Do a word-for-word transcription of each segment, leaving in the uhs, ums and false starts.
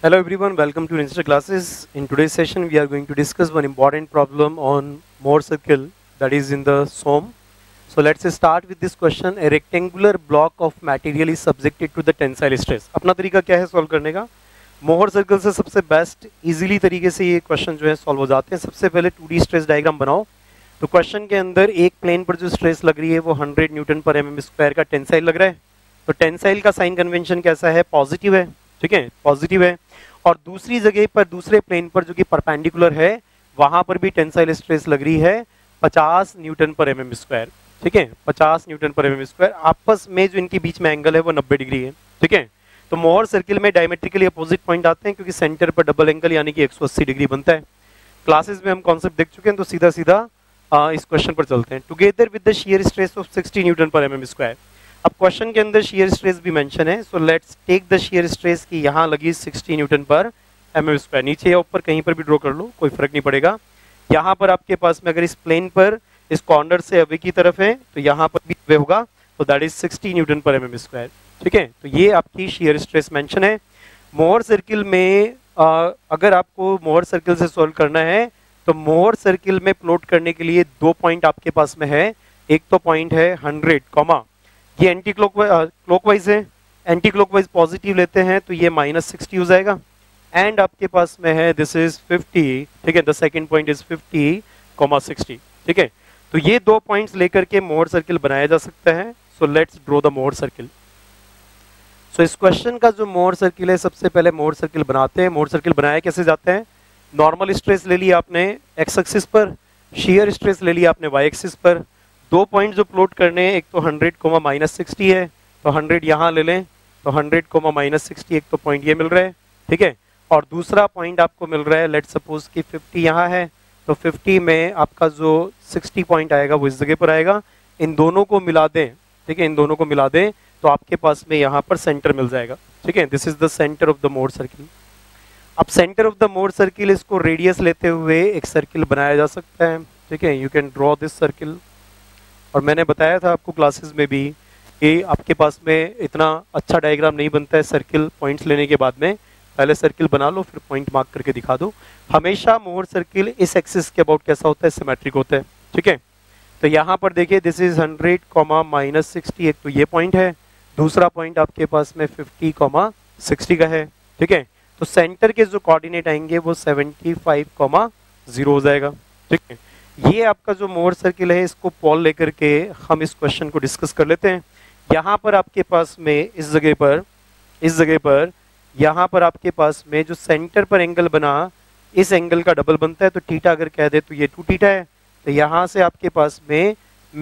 Hello everyone, welcome to Insta Classes. In today's session we are going to discuss one important problem on Mohr Circle, that is in the SOM. So let's start with this question. A rectangular block of material is subjected to the tensile stress. अपना तरीका क्या है solve करने का? Mohr Circle से सबसे best easily तरीके से ये question जो है solve हो जाते हैं. सबसे पहले two D stress diagram बनाओ. तो question के अंदर एक plane पर जो stress लग रही है वो one hundred Newton per m m square का tensile लग रहा है. तो tensile का sign convention कैसा है? Positive है. ठीक है, पॉजिटिव है. और दूसरी जगह पर दूसरे प्लेन पर जो कि परपेंडिकुलर है वहां पर भी टेंसाइल स्ट्रेस लग रही है fifty newton per MM square. ठीक है, fifty newton per MM square. आपस में जो इनके बीच में एंगल है वो नब्बे डिग्री है. ठीक है, तो मोहर सर्किल में डायमेट्रिकली अपोजिट पॉइंट आते हैं क्योंकि सेंटर पर डबल एंगल यानी कि एक सौ अस्सी डिग्री बनता है. क्लासेस में हम कॉन्सेप्ट देख चुके हैं, तो सीधा सीधा आ, इस क्वेश्चन पर चलते हैं. Together with the shear stress of sixty newton per MM square. अब क्वेश्चन के अंदर शियर स्ट्रेस भी मेंशन है. So let's take the shear stress की यहाँ लगी sixty newton per MM square. नीचे या ऊपर कहीं पर भी ड्रॉ कर लो, कोई फर्क नहीं पड़ेगा. यहाँ पर आपके पास में अगर इस प्लेन पर इस कॉर्नर से अवे की तरफ है तो यहाँ पर भी अवे होगा, तो that is sixty newton per MM square. ठीक है, तो ये आपकी शियर स्ट्रेस मेंशन है. मोहर सर्किल में आ, अगर आपको मोहर सर्किल से सॉल्व करना है तो मोहर सर्किल में प्लॉट करने के लिए दो पॉइंट आपके पास में है. एक तो पॉइंट है हंड्रेड कॉमा, ये एंटी क्लॉकवाइज है. एंटी क्लॉकवाइज पॉजिटिव लेते हैं तो ये माइनस सिक्सटी हो जाएगा. एंड आपके पास में है दिस इज फिफ्टी. ठीक है, the second point is fifty, sixty. ठीक है, तो ये दो पॉइंट्स लेकर के मोहर सर्किल बनाया जा सकता है. So let's draw the Mohr circle. So इस क्वेश्चन का जो मोहर सर्किल है सबसे पहले मोहर सर्किल बनाते हैं. मोहर सर्किल बनाया कैसे जाते हैं? नॉर्मल स्ट्रेस ले लिया आपने एक्स एक्सिस पर, शियर स्ट्रेस ले लिया आपने वाई एक्सिस पर. दो पॉइंट जो प्लॉट करने हैं, एक तो हंड्रेड माइनस सिक्सटी है, तो हंड्रेड यहाँ ले लें तो हंड्रेड माइनस सिक्सटी, एक तो पॉइंट ये मिल रहा है. ठीक है, और दूसरा पॉइंट आपको मिल रहा है, लेट्स सपोज कि फिफ्टी यहाँ है, तो फिफ्टी में आपका जो सिक्सटी पॉइंट आएगा वो इस जगह पर आएगा. इन दोनों को मिला दें. ठीक है, इन दोनों को मिला दें तो आपके पास में यहाँ पर सेंटर मिल जाएगा. ठीक है, this is the centre of the Mohr circle. अब centre of the Mohr circle, इसको रेडियस लेते हुए एक सर्किल बनाया जा सकता है. ठीक है, you can draw this circle. और मैंने बताया था आपको क्लासेस में भी कि आपके पास में इतना अच्छा डायग्राम नहीं बनता है सर्किल पॉइंट्स लेने के बाद में. पहले सर्किल बना लो फिर पॉइंट मार्क करके दिखा दो. हमेशा मोहर सर्किल इस एक्सिस के अबाउट कैसा होता है? सिमेट्रिक होता है. ठीक है, तो यहाँ पर देखिए this is hundred minus sixty. एक तो ये पॉइंट है, दूसरा पॉइंट आपके पास में फिफ्टी सिक्सटी का है. ठीक है, तो सेंटर के जो कोऑर्डिनेट आएंगे वो सेवेंटी फाइव जीरो हो जाएगा. ठीक है, ये आपका जो मोहर सर्किल है इसको पॉल लेकर के हम इस क्वेश्चन को डिस्कस कर लेते हैं. यहाँ पर आपके पास में इस जगह पर इस जगह पर यहाँ पर आपके पास में जो सेंटर पर एंगल बना इस एंगल का डबल बनता है, तो थीटा अगर कह दे तो ये टू थीटा है. तो यहाँ से आपके पास में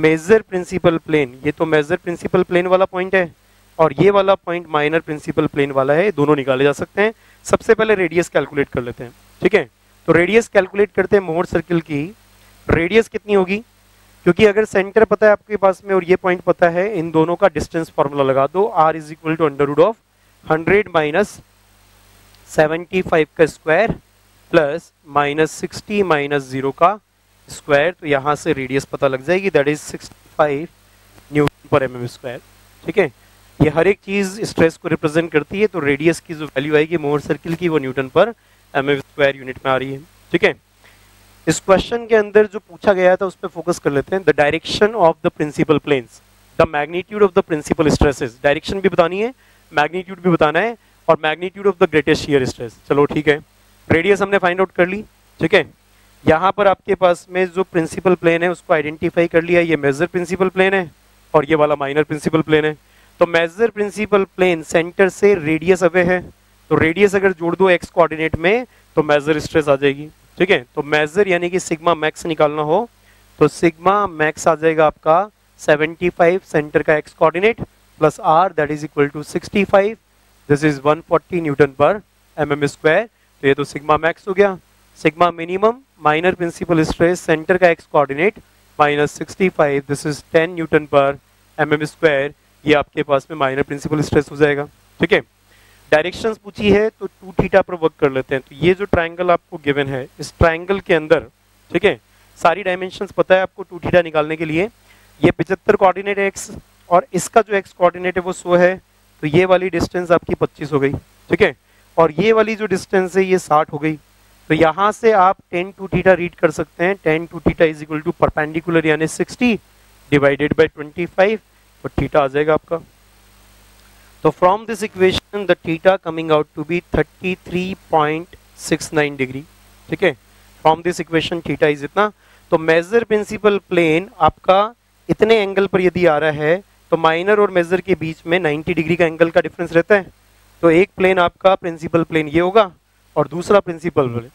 मेजर प्रिंसिपल प्लेन, ये तो मेजर प्रिंसिपल प्लेन वाला पॉइंट है और ये वाला पॉइंट माइनर प्रिंसिपल प्लेन वाला है, दोनों निकाले जा सकते हैं. सबसे पहले रेडियस कैलकुलेट कर लेते हैं. ठीक है, तो रेडियस कैलकुलेट करते हैं मोहर सर्किल की. रेडियस कितनी होगी? क्योंकि अगर सेंटर पता है आपके पास में और ये पॉइंट पता है, इन दोनों का डिस्टेंस फॉर्मूला लगा दो. R is equal to under root of hundred minus seventy five का square plus minus sixty minus zero का स्क्वायर. तो यहाँ से रेडियस पता लग जाएगी, that is sixty five newton per m m square. ठीक है, ये हर एक चीज स्ट्रेस को रिप्रेजेंट करती है, तो रेडियस की जो वैल्यू आएगी मोहर सर्किल की वो Newton per m m square unit में आ रही है. ठीक है, इस क्वेश्चन के अंदर जो पूछा गया था उस पर फोकस कर लेते हैं. The direction of the principal planes, the magnitude of the principal stresses. Direction भी बतानी है, मैग्नीट्यूड भी बताना है, और magnitude of the greatest shear stress. चलो ठीक है, रेडियस हमने फाइंड आउट कर ली. ठीक है, यहाँ पर आपके पास में जो प्रिंसिपल प्लेन है उसको आइडेंटिफाई कर लिया. ये मेजर प्रिंसिपल प्लेन है और ये वाला माइनर प्रिंसिपल प्लेन है. तो मेजर प्रिंसिपल प्लेन सेंटर से रेडियस अवे है, तो रेडियस अगर जोड़ दो एक्स कोऑर्डिनेट में तो मेजर स्ट्रेस आ जाएगी. ठीक है, तो मेजर यानी कि सिग्मा मैक्स निकालना हो तो सिग्मा मैक्स आ जाएगा आपका सेवेंटी फाइव सेंटर का x coordinate plus R, that is equal to sixty five. This is one forty newton per MM square. तो ये तो सिग्मा मैक्स हो गया. Sigma minimum minor principal stress centre का x coordinate minus sixty five, this is ten newton per MM square. ये आपके पास में minor principal stress हो जाएगा. ठीक है, डायरेक्शंस पूछी है तो टू थीटा पर वर्क कर लेते हैं. तो ये जो ट्रायंगल आपको गिवन है इस ट्रायंगल के अंदर, ठीक है, सारी डायमेंशंस पता है आपको टू थीटा निकालने के लिए. ये पचहत्तर कोऑर्डिनेट एक्स और इसका जो एक्स कोऑर्डिनेट है वो सो है, तो ये वाली डिस्टेंस आपकी पच्चीस हो गई, ठीक है, और ये वाली जो डिस्टेंस है ये साठ हो गई। तो यहाँ से आप टेन टू थीटा रीड कर सकते हैं, tan two theta is equal to perpendicular यानी sixty divided by twenty five, और थीटा आ जाएगा आपका। तो from this equation the theta coming out to be thirty three point six nine degree, ठीक है, from this equation theta is इतना। तो मेजर प्रिंसिपल प्लेन आपका इतने एंगल पर यदि आ रहा है तो माइनर और मेजर के बीच में नाइन्टी डिग्री का एंगल का डिफरेंस रहता है। तो एक प्लेन आपका प्रिंसिपल प्लेन ये होगा और दूसरा principal plane,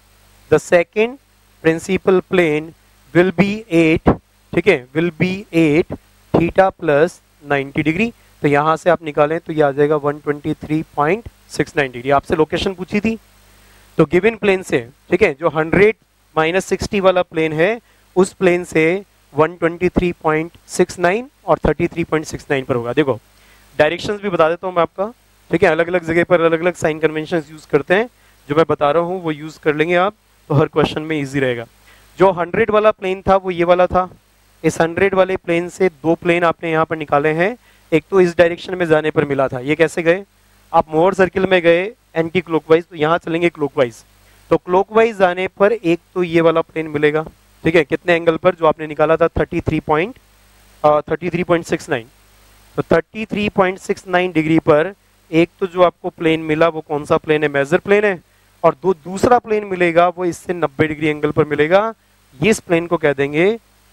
the second principal plane will be at, ठीक है, will be at theta plus ninety degree. तो यहाँ से आप निकालें तो ये आ जाएगा one twenty three point six nine degree. आपसे लोकेशन पूछी थी तो गिवन प्लेन से, ठीक है, जो हंड्रेड माइनस सिक्सटी वाला प्लेन है उस प्लेन से one twenty three point six nine और thirty three point six nine पर होगा। देखो डायरेक्शंस भी बता देता हूँ मैं आपका, ठीक है, अलग अलग जगह पर अलग अलग साइन कन्वेंशन यूज़ करते हैं, जो मैं बता रहा हूँ वो यूज़ कर लेंगे आप, तो हर क्वेश्चन में ईजी रहेगा। जो हंड्रेड वाला प्लेन था वो ये वाला था। इस हंड्रेड वाले प्लेन से दो प्लेन आपने यहाँ पर निकाले हैं, एक तो इस डायरेक्शन में जाने पर मिला था, ये कैसे गए आप मोहर सर्किल में गए एंटी क्लॉकवाइज, तो यहाँ चलेंगे क्लॉकवाइज। तो क्लॉकवाइज जाने पर एक तो ये वाला प्लेन मिलेगा, ठीक है, कितने एंगल पर जो आपने निकाला था thirty three point six nine, तो thirty three point six nine degree पर एक तो जो आपको प्लेन मिला वो कौन सा प्लेन है, मेजर प्लेन है, और दो दूसरा प्लेन मिलेगा वो इससे नब्बे डिग्री एंगल पर मिलेगा। ये इस प्लेन को कह देंगे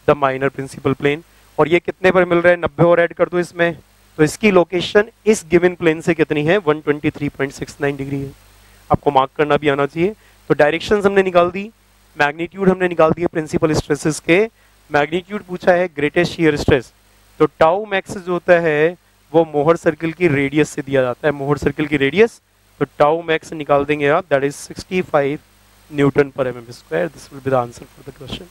द माइनर प्रिंसिपल प्लेन, और ये कितने पर मिल रहा है, नब्बे और ऐड कर दो इसमें, तो इसकी लोकेशन इस गिवन प्लेन से कितनी है, one twenty three point six nine degree है। आपको मार्क करना भी आना चाहिए। तो डायरेक्शंस हमने निकाल दी, मैग्नीट्यूड हमने निकाल दिए प्रिंसिपल स्ट्रेसेस के, मैग्नीट्यूड पूछा है ग्रेटेस्ट शीयर स्ट्रेस, तो टाउ मैक्स जो होता है वो मोहर सर्किल की रेडियस से दिया जाता है, मोहर सर्किल की रेडियस, तो टाउ मैक्स निकाल देंगे आप, that is sixty five newton per m m square. This will be the answer for the question.